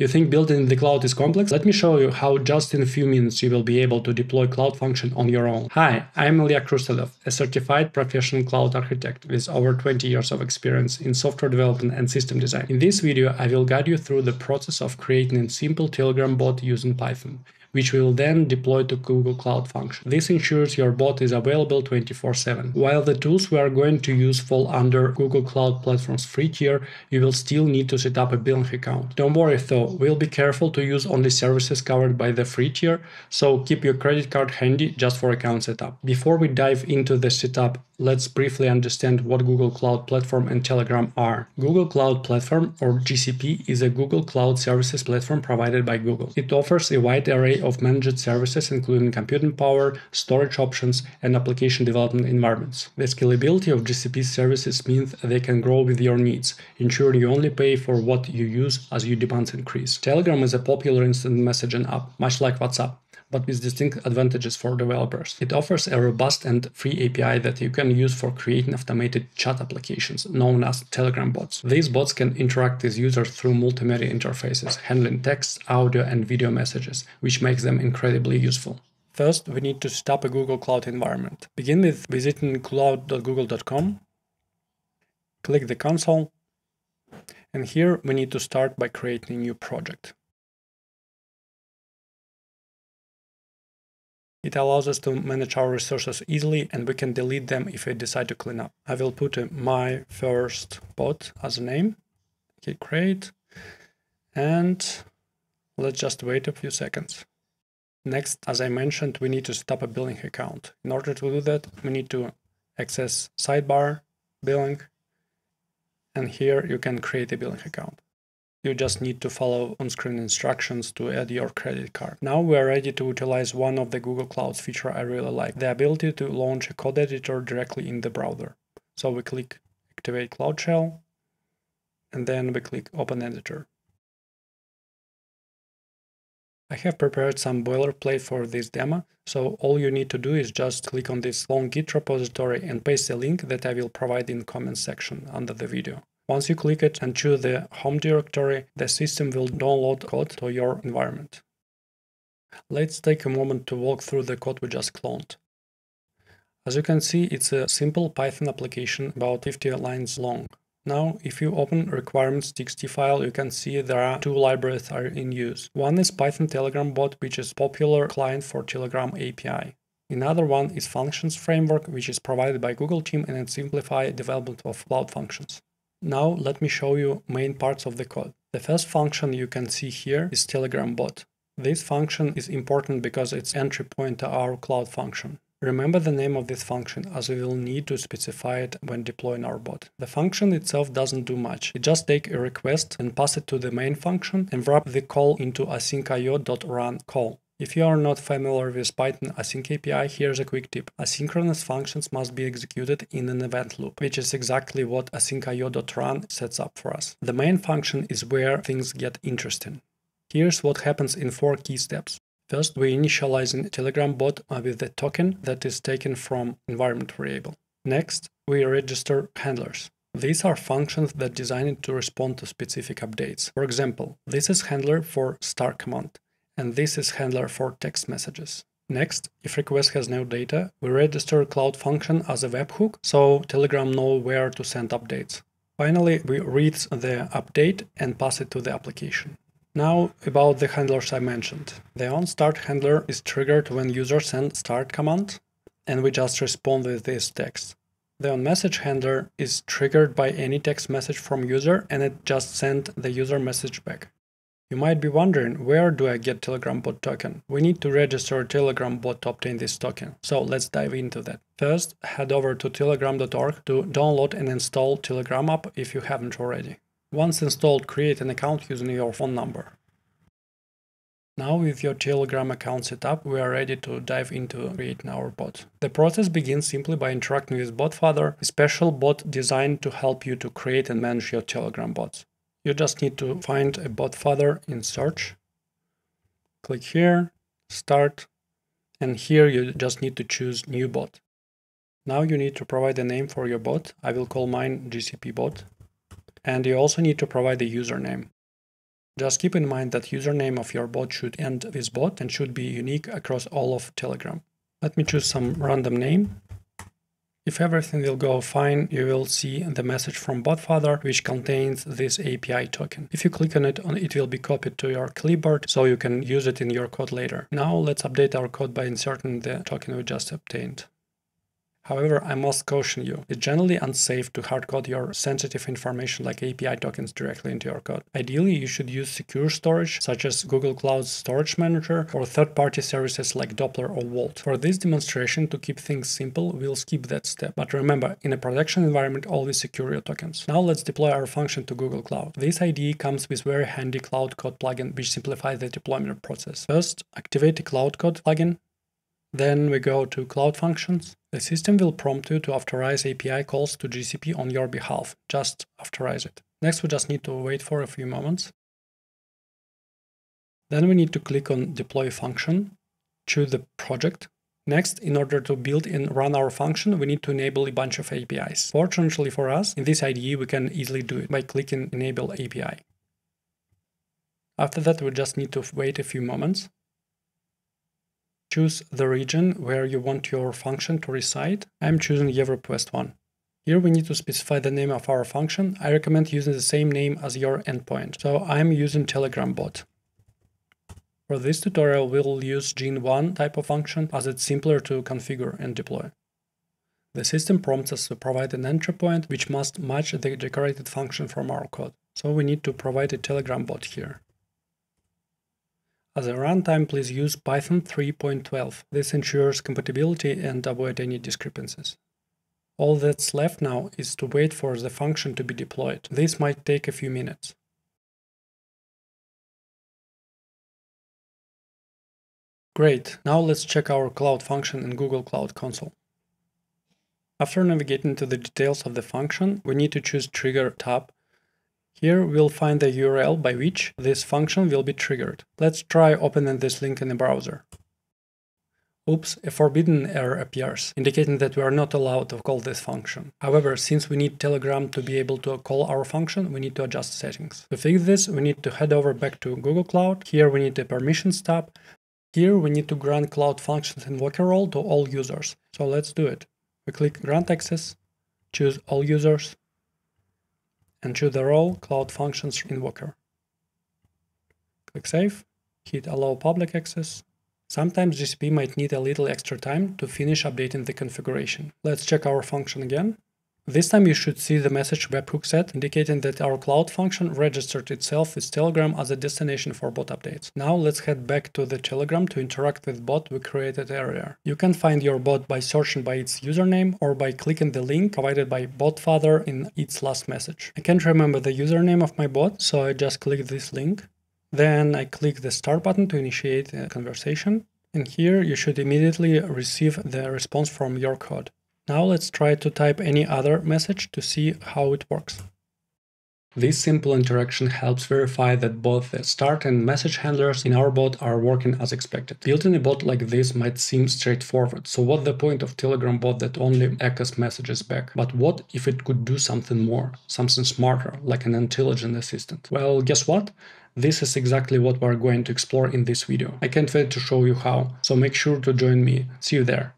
You think building in the cloud is complex? Let me show you how just in a few minutes you will be able to deploy Cloud Function on your own. Hi, I'm Ilya Khrustelev, a certified professional cloud architect with over 20 years of experience in software development and system design. In this video, I will guide you through the process of creating a simple Telegram bot using Python, which will then deploy to Google Cloud Functions. This ensures your bot is available 24/7. While the tools we are going to use fall under Google Cloud Platform's free tier, you will still need to set up a billing account. Don't worry though, we'll be careful to use only services covered by the free tier, so keep your credit card handy just for account setup. Before we dive into the setup, let's briefly understand what Google Cloud Platform and Telegram are. Google Cloud Platform, or GCP, is a Google Cloud Services platform provided by Google. It offers a wide array of managed services, including computing power, storage options, and application development environments. The scalability of GCP's services means they can grow with your needs, ensuring you only pay for what you use as your demands increase. Telegram is a popular instant messaging app, much like WhatsApp, but with distinct advantages for developers. It offers a robust and free API that you can use for creating automated chat applications, known as Telegram bots. These bots can interact with users through multimedia interfaces, handling text, audio, and video messages, which makes them incredibly useful. First, we need to set up a Google Cloud environment. Begin with visiting cloud.google.com, click the console, and here we need to start by creating a new project. It allows us to manage our resources easily, and we can delete them if we decide to clean up. I will put my first bot as a name. Okay, great. And let's just wait a few seconds. Next, as I mentioned, we need to set up a billing account. In order to do that, we need to access sidebar, billing, and here you can create a billing account. You just need to follow on-screen instructions to add your credit card. Now we are ready to utilize one of the Google Cloud's features I really like, the ability to launch a code editor directly in the browser. So we click Activate Cloud Shell, and then we click Open Editor. I have prepared some boilerplate for this demo, so all you need to do is just click on this long Git repository and paste a link that I will provide in the comments section under the video. Once you click it and choose the home directory, the system will download code to your environment. Let's take a moment to walk through the code we just cloned. As you can see, it's a simple Python application about 50 lines long. Now, if you open requirements.txt file, you can see there are two libraries are in use. One is python-telegram-bot, which is a popular client for Telegram API. Another one is functions framework, which is provided by Google team, and it simplifies development of cloud functions. Now let me show you main parts of the code. The first function you can see here is TelegramBot. This function is important because it's entry point to our cloud function. Remember the name of this function, as we will need to specify it when deploying our bot. The function itself doesn't do much. It just takes a request and passes it to the main function and wrap the call into asyncio.run call. If you are not familiar with Python async API, here's a quick tip. Asynchronous functions must be executed in an event loop, which is exactly what asyncio.run sets up for us. The main function is where things get interesting. Here's what happens in four key steps. First, we initialize a Telegram bot with a token that is taken from environment variable. Next, we register handlers. These are functions that are designed to respond to specific updates. For example, this is handler for star command, and this is handler for text messages. Next, if request has no data, we register Cloud Function as a webhook, so Telegram knows where to send updates. Finally, we read the update and pass it to the application. Now about the handlers I mentioned. The onStart handler is triggered when user sends start command, and we just respond with this text. The onMessage handler is triggered by any text message from user, and it just sends the user message back. You might be wondering, where do I get TelegramBot token? We need to register TelegramBot to obtain this token, so let's dive into that. First, head over to telegram.org to download and install Telegram app if you haven't already. Once installed, create an account using your phone number. Now with your Telegram account set up, we are ready to dive into creating our bot. The process begins simply by interacting with BotFather, a special bot designed to help you to create and manage your Telegram bots. You just need to find a BotFather in search, click here, start, and here you just need to choose new bot. Now you need to provide a name for your bot. I will call mine GCP bot, and you also need to provide a username. Just keep in mind that username of your bot should end with bot and should be unique across all of Telegram. Let me choose some random name. If everything will go fine, you will see the message from BotFather, which contains this API token. If you click on it, it will be copied to your clipboard, so you can use it in your code later. Now let's update our code by inserting the token we just obtained. However, I must caution you, it's generally unsafe to hardcode your sensitive information like API tokens directly into your code. Ideally, you should use secure storage, such as Google Cloud Storage Manager or third-party services like Doppler or Vault. For this demonstration, to keep things simple, we'll skip that step. But remember, in a production environment, always secure your tokens. Now let's deploy our function to Google Cloud. This IDE comes with very handy Cloud Code plugin, which simplifies the deployment process. First, activate the Cloud Code plugin. Then we go to Cloud Functions. The system will prompt you to authorize API calls to GCP on your behalf. Just authorize it. Next, we just need to wait for a few moments. Then we need to click on Deploy Function, choose the project. Next, in order to build and run our function, we need to enable a bunch of APIs. Fortunately for us, in this IDE, we can easily do it by clicking Enable API. After that, we just need to wait a few moments. Choose the region where you want your function to reside. I'm choosing Europe West 1. Here we need to specify the name of our function. I recommend using the same name as your endpoint. So I'm using TelegramBot. For this tutorial, we'll use Gen1 type of function as it's simpler to configure and deploy. The system prompts us to provide an entry point which must match the decorated function from our code. So we need to provide a TelegramBot here. As a runtime, please use Python 3.12. This ensures compatibility and avoid any discrepancies. All that's left now is to wait for the function to be deployed. This might take a few minutes. Great, now let's check our Cloud function in Google Cloud Console. After navigating to the details of the function, we need to choose Trigger tab. Here we'll find the URL by which this function will be triggered. Let's try opening this link in the browser. Oops, a forbidden error appears, indicating that we are not allowed to call this function. However, since we need Telegram to be able to call our function, we need to adjust settings. To fix this, we need to head over back to Google Cloud. Here we need the Permissions tab. Here we need to grant Cloud Functions invoker role to all users. So let's do it. We click Grant Access, choose All Users, and choose the role Cloud Functions Invoker. Click Save, hit Allow Public Access. Sometimes GCP might need a little extra time to finish updating the configuration. Let's check our function again. This time you should see the message webhook set indicating that our Cloud function registered itself with Telegram as a destination for bot updates. Now let's head back to the Telegram to interact with bot we created earlier. You can find your bot by searching by its username or by clicking the link provided by BotFather in its last message. I can't remember the username of my bot, so I just click this link. Then I click the start button to initiate a conversation. And here you should immediately receive the response from your code. Now let's try to type any other message to see how it works. This simple interaction helps verify that both the start and message handlers in our bot are working as expected. Building a bot like this might seem straightforward, so what's the point of Telegram bot that only echoes messages back? But what if it could do something more, something smarter, like an intelligent assistant? Well, guess what? This is exactly what we're going to explore in this video. I can't wait to show you how, so make sure to join me. See you there!